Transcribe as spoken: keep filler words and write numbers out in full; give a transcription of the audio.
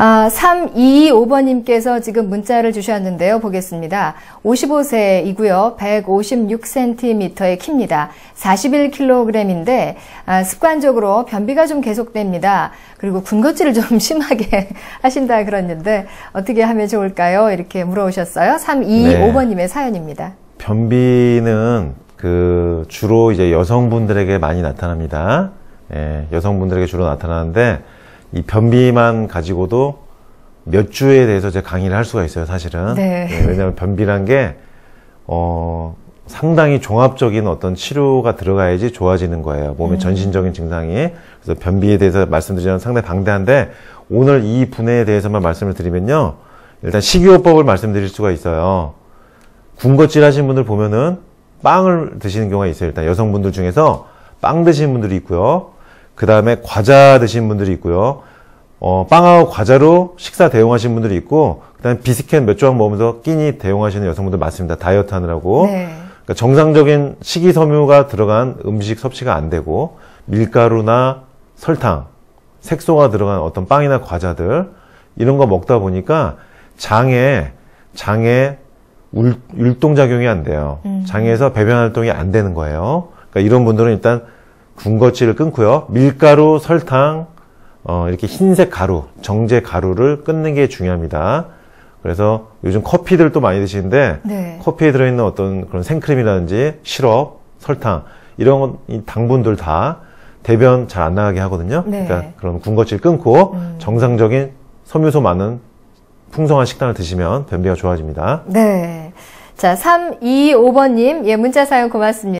아, 삼이이오 번님께서 지금 문자를 주셨는데요. 보겠습니다. 오십오 세이고요. 백오십육 센티미터의 키입니다. 사십일 킬로그램인데 아, 습관적으로 변비가 좀 계속됩니다. 그리고 군것질을 좀 심하게 하신다 그러는데 어떻게 하면 좋을까요? 이렇게 물어오셨어요. 삼이이오 번님의 네. 사연입니다. 변비는 그 주로 이제 여성분들에게 많이 나타납니다. 예, 여성분들에게 주로 나타나는데 이 변비만 가지고도 몇 주에 대해서 제가 강의를 할 수가 있어요, 사실은. 네. 예, 왜냐하면 변비란 게 어, 상당히 종합적인 어떤 치료가 들어가야지 좋아지는 거예요. 몸의 음. 전신적인 증상이. 그래서 변비에 대해서 말씀드리면 상당히 방대한데 오늘 이 분야에 대해서만 말씀을 드리면요. 일단 식이요법을 말씀드릴 수가 있어요. 군것질 하신 분들 보면은 빵을 드시는 경우가 있어요. 일단 여성분들 중에서 빵 드시는 분들이 있고요. 그 다음에 과자 드시는 분들이 있고요. 어, 빵하고 과자로 식사 대용하시는 분들이 있고, 그 다음에 비스켓 몇 조각 먹으면서 끼니 대용하시는 여성분들 많습니다. 다이어트 하느라고. 네. 그러니까 정상적인 식이섬유가 들어간 음식 섭취가 안 되고, 밀가루나 설탕, 색소가 들어간 어떤 빵이나 과자들, 이런 거 먹다 보니까 장에, 장에 울, 율동작용이 안 돼요. 음. 장에서 배변 활동이 안 되는 거예요. 그러니까 이런 분들은 일단 군것질을 끊고요. 밀가루, 설탕, 어, 이렇게 흰색 가루, 정제 가루를 끊는 게 중요합니다. 그래서 요즘 커피들 또 많이 드시는데 네. 커피에 들어있는 어떤 그런 생크림이라든지 시럽, 설탕 이런 당분들 다 대변 잘 안 나가게 하거든요. 네. 그러니까 그런 군것질 끊고 음. 정상적인 섬유소 많은 풍성한 식단을 드시면 변비가 좋아집니다. 네. 자, 삼이오 번님, 예, 문자 사용 고맙습니다.